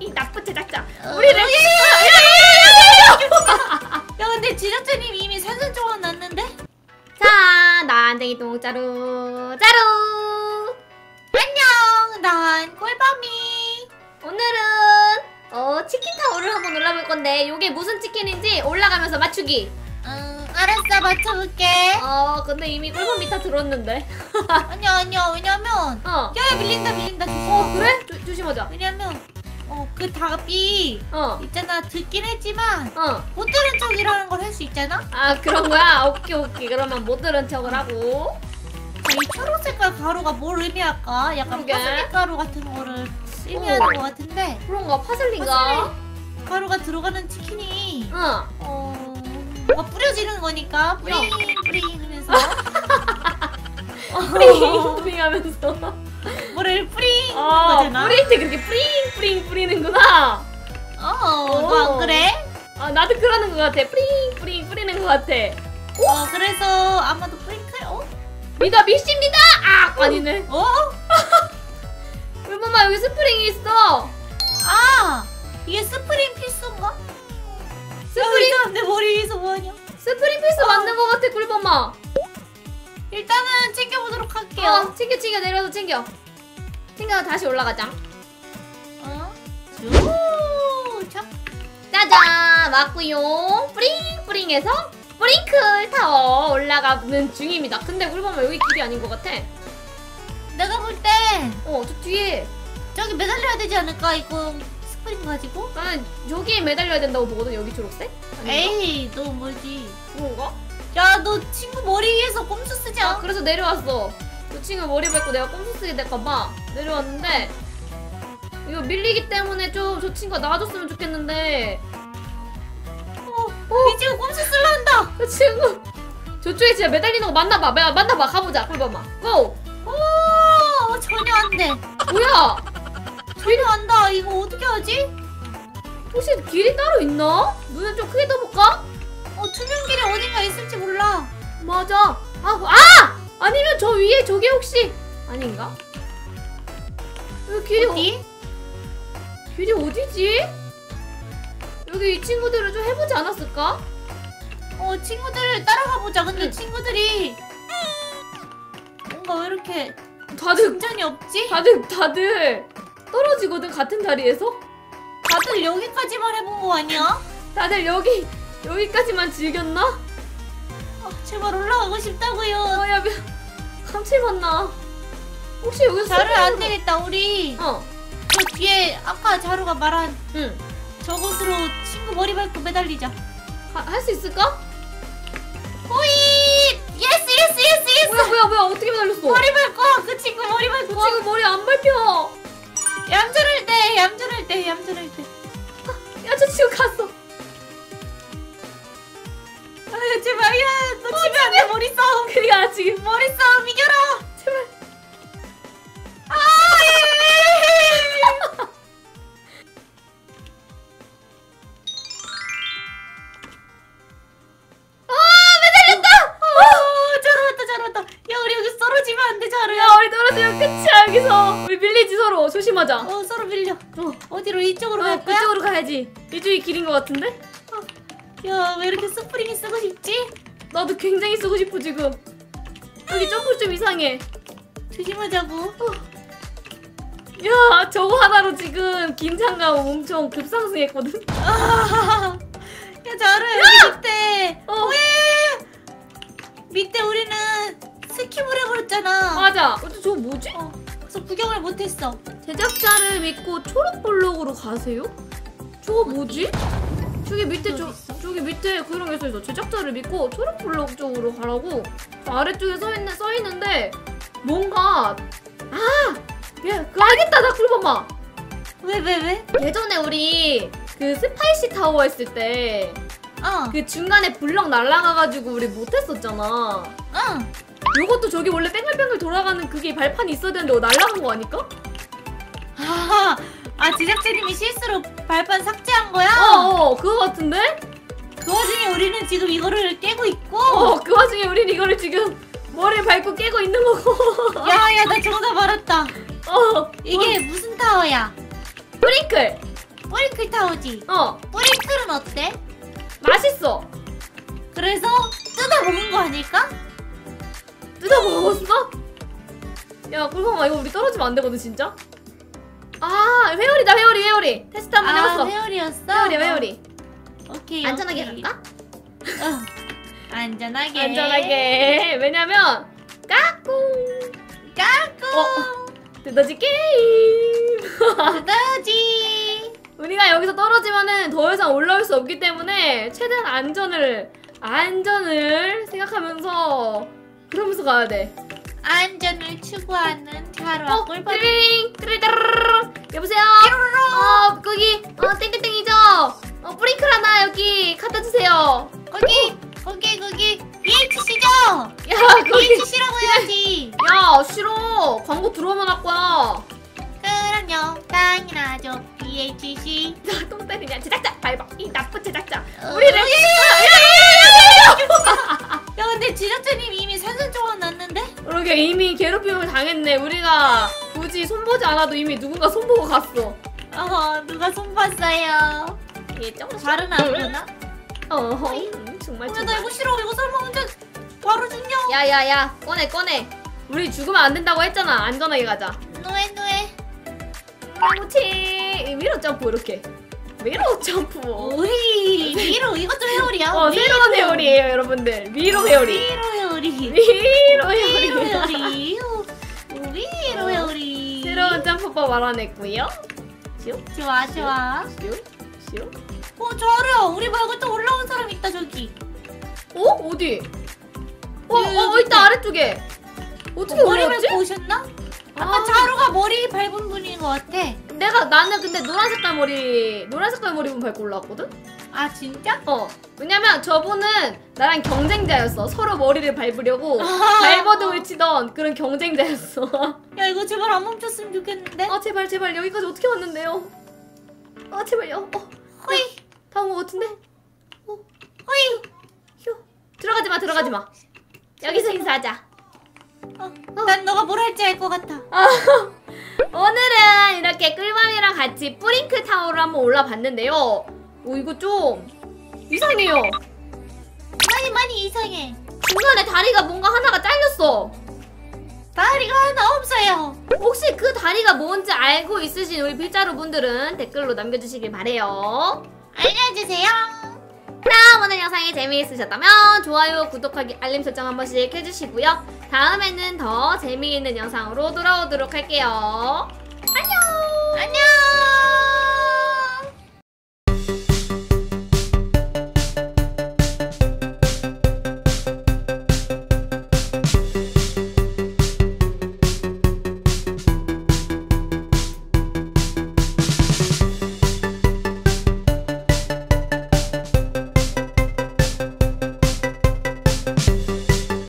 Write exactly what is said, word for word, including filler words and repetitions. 이 나쁜 제작자 우리를. 야 근데 제작자님 이미 산산조각 났는데? 자 난쟁이 똥짜루 짜루. 안녕 난 꿀밤이. 오늘은 어 치킨 타워를 한번 올라볼 건데 요게 무슨 치킨인지 올라가면서 맞추기. 음 알았어 맞춰볼게. 어 근데 이미 꿀밤이 다 들었는데. 아니야 아니야 왜냐면 어 야 밀린다 밀린다 조심. 어 그래? 조, 조심하자. 왜냐면 어 그 답이 어 있잖아 듣긴 했지만 어 못 들은 척이라는 걸 할 수 있잖아. 아 그런 거야? 오케이 오케이 그러면 못 들은 척을 하고. 자, 이 초록색깔 가루가 뭘 의미할까? 약간 그러게. 파슬리 가루 같은 거를 의미하는 오. 것 같은데. 그런가 파슬리인가? 파슬리 가루가 들어가는 치킨이 어, 어 뭔가 뿌려지는 거니까 뿌링 뿌링 하면서 뿌링 뿌링 하면서 뭐를 뿌린 아, 거잖아. 뿌릴 때 그렇게 뿌링 뿌링 뿌리는구나. 어, 너 안 그래? 아, 나도 그러는 것 같아. 뿌링 뿌링 뿌리는 것 같아. 오? 어, 그래서 아마도 뿌링클? 어? 믿어 미씨입니다. 아, 어? 아니네. 어? 꿀밤아 여기 스프링이 있어. 아, 이게 스프링 필수인가? 스프링 야, 내 머리에서 뭐하냐? 스프링 필수 어. 맞는 것 같아, 꿀밤아. 일단은 챙겨보도록 할게요. 어, 챙겨 챙겨 내려서 챙겨. 챙겨 다시 올라가자. 어? 쭉 촥. 짜잔 맞고요. 뿌링뿌링해서 뿌링클 타워 올라가는 중입니다. 근데 꿀밤아 여기 길이 아닌 것 같아. 내가 볼 때 어 저 뒤에 저기 매달려야 되지 않을까 이거 스프링 가지고? 나는 여기에 매달려야 된다고 보거든. 여기 초록색? 아닌가? 에이 너 뭐지? 그런가? 야 너 친구 머리 위에서 꼼수 쓰지 않아? 아, 그래서 내려왔어. 그 친구 머리 밟고 내가 꼼수 쓰게 될까봐 내려왔는데 이거 밀리기 때문에 좀 저 친구가 나와줬으면 좋겠는데. 어, 어. 이 친구 꼼수 쓰려 한다. 그 친구 저쪽에 진짜 매달리는 거 맞나봐. 맞나봐 가보자. 꿀밤아 고! 오 전혀 안돼. 뭐야 전혀 안다. 이거 어떻게 하지? 혹시 길이 따로 있나? 눈을 좀 크게 떠볼까? 어 투명길이 어딘가 있을지 몰라. 맞아. 아! 아! 아니면 저 위에 저게 혹시 아닌가? 여기 길이 어디? 어... 길이 어디지? 여기 이 친구들을 좀 해보지 않았을까? 어 친구들을 따라가보자. 근데 응. 친구들이 뭔가 왜 이렇게 다들 진전이 없지? 다들 다들 떨어지거든 같은 자리에서? 다들 여기까지만 해본 거 아니야? 다들 여기 여기까지만 즐겼나? 아, 제발 올라가고 싶다고요. 어, 야, 감칠맛나. 혹시 여기서 자루 안 되겠다. 우리 어 저 뒤에 아까 자루가 말한 응 저곳으로 친구 머리 밟고 매달리자. 할 수 있을까? 호잇! 예스 예스 예스 예스. 뭐야 뭐야 뭐야 어떻게 매달렸어? 머리 밟고 그 친구 머리 밟고. 그 친구 머리 안 밟혀. 얌전할 때 얌전할 때 얌전할 때. 야 저 친구 갔어. 아, 제발, 야, 너 어, 집에 안 돼, 머리싸움. 그니까, 지금 머리싸움 이겨라. 제발. 아, 예. 아, 매달렸다. 어, 어, 잘 왔다, 잘 왔다. 야, 우리 여기서 떨어지면 안 돼, 자루야. 야, 우리 떨어지면 끝이야, 여기서. 우리 밀리지, 서로. 조심하자. 어, 서로 밀려. 어, 어디로? 이쪽으로 어, 갈 거야? 이쪽으로 가야지. 이쪽이 길인 것 같은데? 야, 왜 이렇게 스프링이 쓰고 싶지? 나도 굉장히 쓰고 싶어 지금. 여기 점프 좀 이상해. 조심하자고. 어. 야, 저거 하나로 지금 긴장감 엄청 급상승했거든. 아, 야, 자루야 여기 밑에. 어. 왜? 밑에 우리는 스킵을 해버렸잖아. 맞아. 근데 저거 뭐지? 어. 그래서 구경을 못했어. 제작자를 믿고 초록 블록으로 가세요? 저거 뭐지? 저기 밑에 저, 저기 밑에 그런 게 써있어. 제작자를 믿고 초록 블록 쪽으로 가라고 아래쪽에 써있는, 써있는데 뭔가 아! 야, 그 알겠다. 나 꿀밤아 왜 왜 왜? 예전에 우리 그 스파이시 타워 했을 때 어 그 중간에 블럭 날라가가지고 우리 못했었잖아. 응 요것도 저기 원래 뺑글뺑글 돌아가는 그게 발판이 있어야 되는데 어, 날라간 거 아닐까? 하하 아 제작자님이 실수로 발판 삭제한 거야? 어어 그거 같은데? 그 와중에 우리는 지금 이거를 깨고 있고 어 그 와중에 우린 이거를 지금 머리를 밟고 깨고 있는 거고. 야야 나 정답 알았다. 어 이게 어. 무슨 타워야? 뿌링클 뿌링클 타오지? 어. 뿌링클은 어때? 맛있어. 그래서 뜯어먹은 거 아닐까? 뜯어먹었어? 야 꿀밤아, 이거 우리 떨어지면 안 되거든 진짜? 아 회오리다. 회오리 회오리 테스트 한번 아, 해봤어. 회오리였어? 회오리야 회오리. 어. 오케이. 안전하게 오케이. 갈까? 어. 안전하게 안전하게. 왜냐면 까꿍 까꿍 어. 뜯어지 게임. 뜯어지. 우리가 여기서 떨어지면은 더 이상 올라올 수 없기 때문에 최대한 안전을 안전을 생각하면서 그러면서 가야 돼. 안전을 추구하는 자루와 꿀밤. 띠링 띠르르르르. 여보세요? 어 거기 어 땡땡땡이죠? 어 뿌링클 하나 여기 갖다 주세요. 거기 거기 거기 비에이치씨죠? 야 거기 비에이치씨라고 해야지. 야 싫어. 광고 들어오면 할 거야. 그럼요. 당연하죠. 비에이치씨. 야 똥 때리냐 제작자 밟아. 이 나쁜 제작자. 우리를. 야 근데 제작자님 이미 산산조각 났는데? 그러게 이미 괴롭힘을 당했네. 우리가 굳이 손보지 않아도 이미 누군가 손보고 갔어. 어허 누가 손봤어요. 얘 조금 발은 안 되나? 어허 음, 정말 정말. 나 이거 싫어. 이거 설마 혼자 바로 죽냐? 야야야 꺼내 꺼내. 우리 죽으면 안 된다고 했잖아. 안전하게 가자. 노에 노에 망치. 위로 점프 이렇게. 위로 점프. 오이 위로. 이것도 회오리야. 어 새로운 회오리예요 여러분들. 위로 회오리. 위로 회오리. 위로 회오리. 위로 회오리. 위로 회오리. 새로운 점프법 알아냈고요. 좋아 좋아. 어 잘해. 우리 말고 또 올라온 사람 있다 저기. 어 어디? 어 어 있다 아래쪽에. 어떻게 올라왔지? 오셨나? 아까 자루가 머리 밟은 분인 것 같아. 내가 나는 근데 노란 색깔 머리 노란 색깔 머리분 밟고 올라왔거든? 아 진짜? 어 왜냐면 저분은 나랑 경쟁자였어. 서로 머리를 밟으려고 밟아도 외치던 그런 경쟁자였어. 야 이거 제발 안 멈췄으면 좋겠는데? 아 제발 제발. 여기까지 어떻게 왔는데요? 아 제발요. 어 허이 다 온 것 같은데? 어 허이 휴 들어가지마 들어가지마. 여기서 인사하자. 어, 어. 난 너가 뭘 할지 알 것 같아. 오늘은 이렇게 꿀밤이랑 같이 뿌링클 타워를 한번 올라봤는데요. 오 이거 좀 이상해요. 많이 많이 이상해. 중간에 다리가 뭔가 하나가 잘렸어. 다리가 하나 없어요. 혹시 그 다리가 뭔지 알고 있으신 우리 필자루분들은 댓글로 남겨주시길 바래요. 알려주세요. 그럼 오늘 영상이 재미있으셨다면 좋아요, 구독하기, 알림 설정 한 번씩 해주시고요. 다음에는 더 재미있는 영상으로 돌아오도록 할게요. 안녕! 안녕!